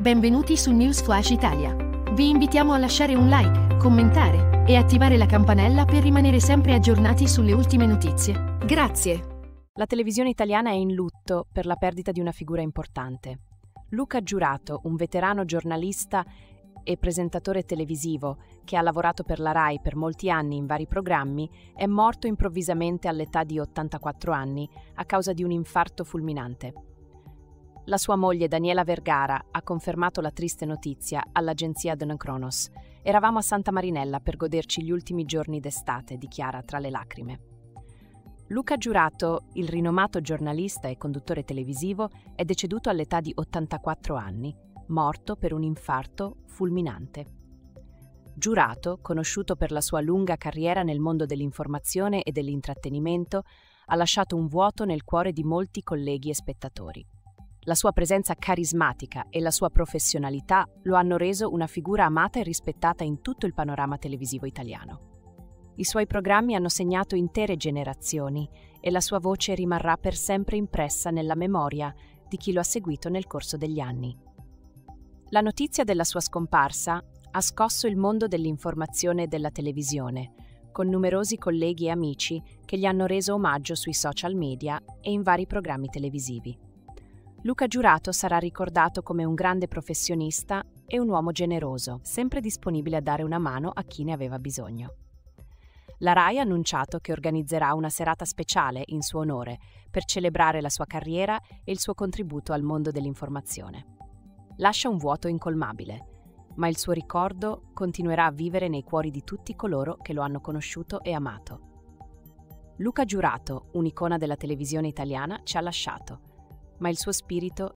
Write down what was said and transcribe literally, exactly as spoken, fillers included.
Benvenuti su News Flash Italia. Vi invitiamo a lasciare un like, commentare e attivare la campanella per rimanere sempre aggiornati sulle ultime notizie. Grazie. La televisione italiana è in lutto per la perdita di una figura importante. Luca Giurato, un veterano giornalista e presentatore televisivo che ha lavorato per la RAI per molti anni in vari programmi, è morto improvvisamente all'età di ottantaquattro anni a causa di un infarto fulminante. La sua moglie Daniela Vergara ha confermato la triste notizia all'agenzia Adnkronos. "Eravamo a Santa Marinella per goderci gli ultimi giorni d'estate", dichiara tra le lacrime. Luca Giurato, il rinomato giornalista e conduttore televisivo, è deceduto all'età di ottantaquattro anni, morto per un infarto fulminante. Giurato, conosciuto per la sua lunga carriera nel mondo dell'informazione e dell'intrattenimento, ha lasciato un vuoto nel cuore di molti colleghi e spettatori. La sua presenza carismatica e la sua professionalità lo hanno reso una figura amata e rispettata in tutto il panorama televisivo italiano. I suoi programmi hanno segnato intere generazioni e la sua voce rimarrà per sempre impressa nella memoria di chi lo ha seguito nel corso degli anni. La notizia della sua scomparsa ha scosso il mondo dell'informazione e della televisione, con numerosi colleghi e amici che gli hanno reso omaggio sui social media e in vari programmi televisivi. Luca Giurato sarà ricordato come un grande professionista e un uomo generoso, sempre disponibile a dare una mano a chi ne aveva bisogno. La RAI ha annunciato che organizzerà una serata speciale in suo onore per celebrare la sua carriera e il suo contributo al mondo dell'informazione. Lascia un vuoto incolmabile, ma il suo ricordo continuerà a vivere nei cuori di tutti coloro che lo hanno conosciuto e amato. Luca Giurato, un'icona della televisione italiana, ci ha lasciato, ma il suo spirito